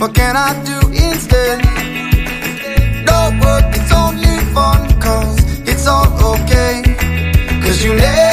What can I do instead? No work, it's only fun, cause it's all okay. Cause you never